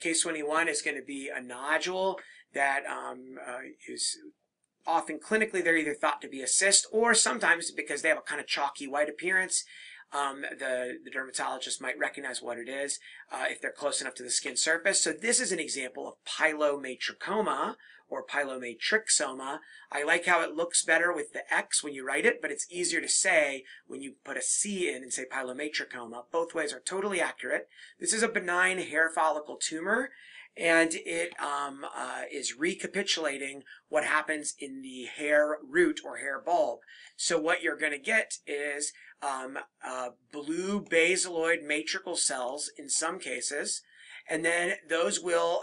Case 21 is going to be a nodule that is often clinically, they're either thought to be a cyst, or sometimes because they have a kind of chalky white appearance, the dermatologist might recognize what it is if they're close enough to the skin surface. So this is an example of pylomatrachoma or pylomatrixoma. I like how it looks better with the X when you write it, but it's easier to say when you put a C in and say pylomatrachoma. Both ways are totally accurate. This is a benign hair follicle tumor, and it is recapitulating what happens in the hair root or hair bulb. So what you're going to get is blue basaloid matrical cells in some cases, and then those will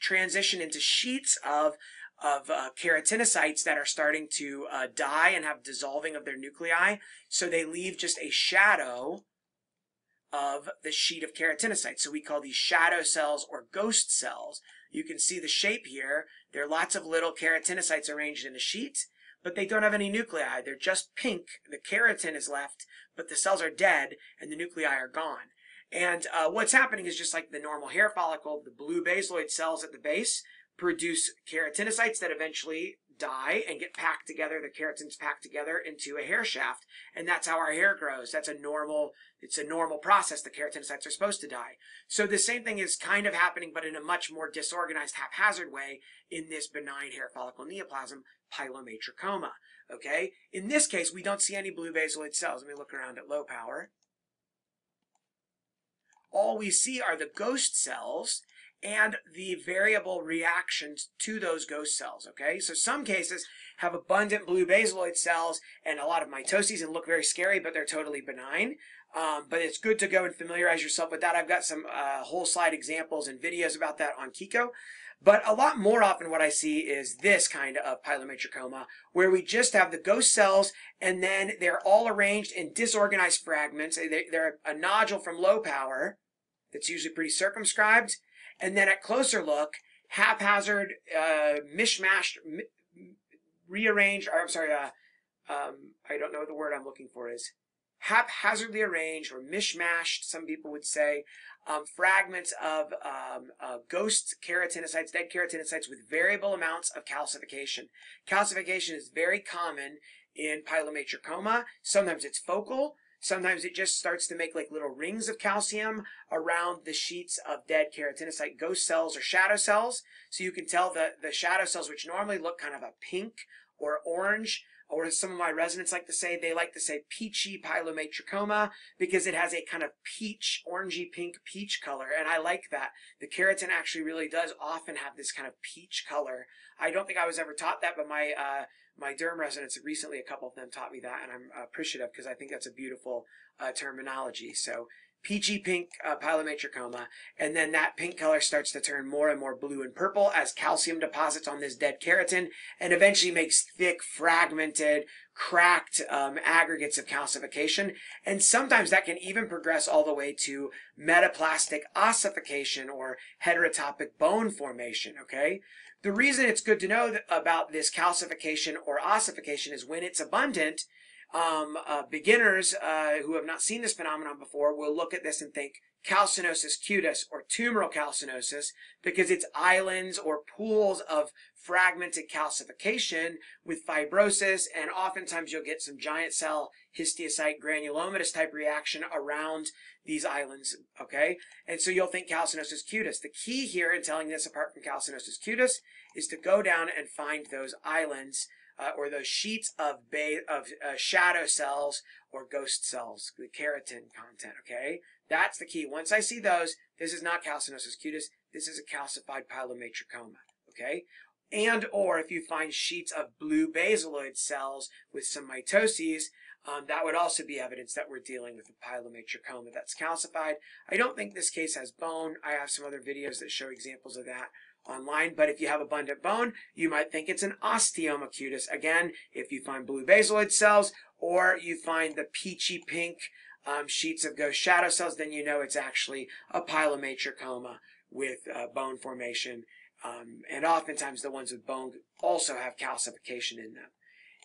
transition into sheets of keratinocytes that are starting to die and have dissolving of their nuclei, so they leave just a shadow of the sheet of keratinocytes. So we call these shadow cells or ghost cells. You can see the shape here. There are lots of little keratinocytes arranged in a sheet, but they don't have any nuclei. They're just pink. The keratin is left, but the cells are dead and the nuclei are gone. And what's happening is just like the normal hair follicle, the blue basaloid cells at the base produce keratinocytes that eventually die and get packed together. The keratin's packed together into a hair shaft, and that's how our hair grows. That's a normal, it's a normal process. The keratinocytes are supposed to die. So the same thing is kind of happening, but in a much more disorganized, haphazard way in this benign hair follicle neoplasm, pylomatrachoma. Okay? In this case, we don't see any blue basaloid cells. Let me look around at low power. All we see are the ghost cells and the variable reactions to those ghost cells, okay? So some cases have abundant blue basaloid cells and a lot of mitoses and look very scary, but they're totally benign. But it's good to go and familiarize yourself with that. I've got some whole slide examples and videos about that on Kiko. But a lot more often what I see is this kind of pylomatrachoma, where we just have the ghost cells and then they're all arranged in disorganized fragments. They're a nodule from low power that's usually pretty circumscribed. And then at closer look, haphazard, mishmash, rearranged, or I'm sorry, I don't know what the word I'm looking for is. Haphazardly arranged or mishmashed, some people would say, fragments of ghost keratinocytes, dead keratinocytes with variable amounts of calcification. Calcification is very common in pylomatrachoma. Sometimes it's focal. Sometimes it just starts to make like little rings of calcium around the sheets of dead keratinocyte ghost cells or shadow cells. So you can tell that the shadow cells, which normally look kind of a pink or orange, or as some of my residents like to say, they like to say peachy pylomatrachoma because it has a kind of peach, orangey pink peach color. And I like that. The keratin actually really does often have this kind of peach color. I don't think I was ever taught that, but my my derm residents recently, a couple of them taught me that, and I'm appreciative because I think that's a beautiful terminology. So peachy pink pylomatrachoma, and then that pink color starts to turn more and more blue and purple as calcium deposits on this dead keratin and eventually makes thick, fragmented, cracked aggregates of calcification. And sometimes that can even progress all the way to metaplastic ossification or heterotopic bone formation, okay? The reason it's good to know about this calcification or ossification is when it's abundant, beginners who have not seen this phenomenon before will look at this and think calcinosis cutis or tumoral calcinosis because it's islands or pools of fragmented calcification with fibrosis, and oftentimes you'll get some giant cell histiocyte granulomatous type reaction around these islands, okay? And so you'll think calcinosis cutis. The key here in telling this apart from calcinosis cutis is to go down and find those islands or those sheets of shadow cells or ghost cells, the keratin content, okay? That's the key. Once I see those, this is not calcinosis cutis. This is a calcified pylomatrachoma, okay? And or if you find sheets of blue basaloid cells with some mitoses, that would also be evidence that we're dealing with a pylomatrachoma that's calcified. I don't think this case has bone. I have some other videos that show examples of that online, but if you have abundant bone, you might think it's an osteoma cutis. Again, if you find blue basaloid cells or you find the peachy pink sheets of ghost shadow cells, then you know it's actually a pylomatrachoma with bone formation. And oftentimes the ones with bone also have calcification in them.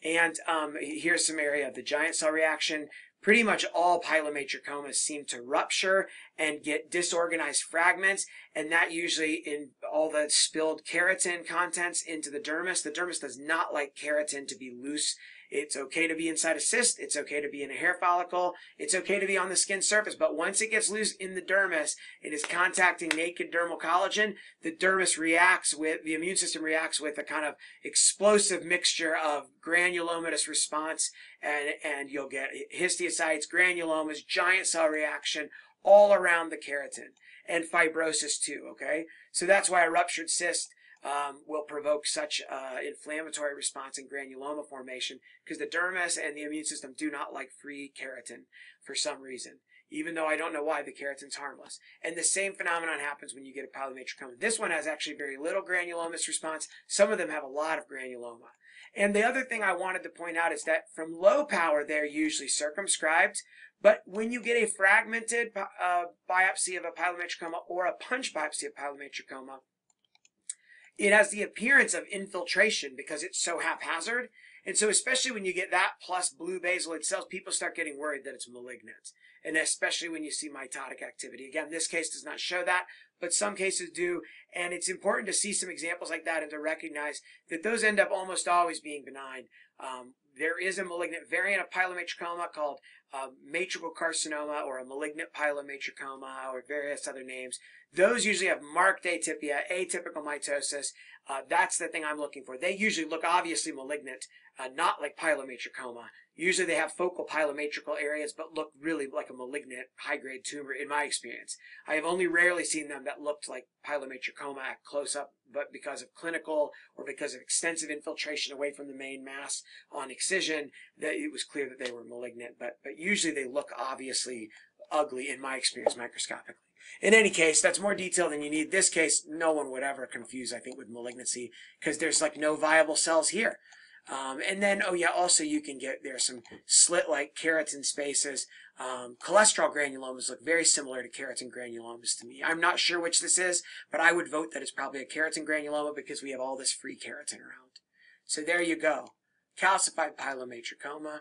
And here's some area of the giant cell reaction. pretty much all pyelomatrichomas seem to rupture and get disorganized fragments, and that usually in all the spilled keratin contents into the dermis. The dermis does not like keratin to be loose. It's okay to be inside a cyst. It's okay to be in a hair follicle. It's okay to be on the skin surface. But once it gets loose in the dermis, it is contacting naked dermal collagen. The dermis reacts with, the immune system reacts with a kind of explosive mixture of granulomatous response, and you'll get histiocytes, granulomas, giant cell reaction all around the keratin, and fibrosis too, okay? So that's why a ruptured cyst will provoke such inflammatory response and granuloma formation, because the dermis and the immune system do not like free keratin for some reason. Even though I don't know why, the keratin's harmless. And the same phenomenon happens when you get a pyelomatrichoma. This one has actually very little granulomatous response. Some of them have a lot of granuloma. And the other thing I wanted to point out is that from low power, they're usually circumscribed. But when you get a fragmented biopsy of a pyelomatrichoma or a punch biopsy of pyelomatrichoma, it has the appearance of infiltration because it's so haphazard. And so especially when you get that plus blue basaloid cells, people start getting worried that it's malignant. And especially when you see mitotic activity. Again, this case does not show that, but some cases do. And it's important to see some examples like that and to recognize that those end up almost always being benign. There is a malignant variant of pyelomatrichoma called matrical carcinoma, or a malignant pyelomatrichoma, or various other names. Those usually have marked atypia, atypical mitosis. That's the thing I'm looking for. They usually look obviously malignant, not like pyelomatrichoma. Usually they have focal pyelomatrical areas, but look really like a malignant high-grade tumor in my experience. I have only rarely seen them that looked like pyelomatrichoma at close-up, but because of clinical or because of extensive infiltration away from the main mass on excision, that it was clear that they were malignant, but usually they look obviously ugly in my experience microscopically. In any case, that's more detail than you need. This case, no one would ever confuse, I think, with malignancy, because there's like no viable cells here. And then, oh yeah, also you can get, there are some slit-like keratin spaces. Cholesterol granulomas look very similar to keratin granulomas to me. I'm not sure which this is, but I would vote that it's probably a keratin granuloma because we have all this free keratin around. So there you go. Calcified pyelomatrichoma.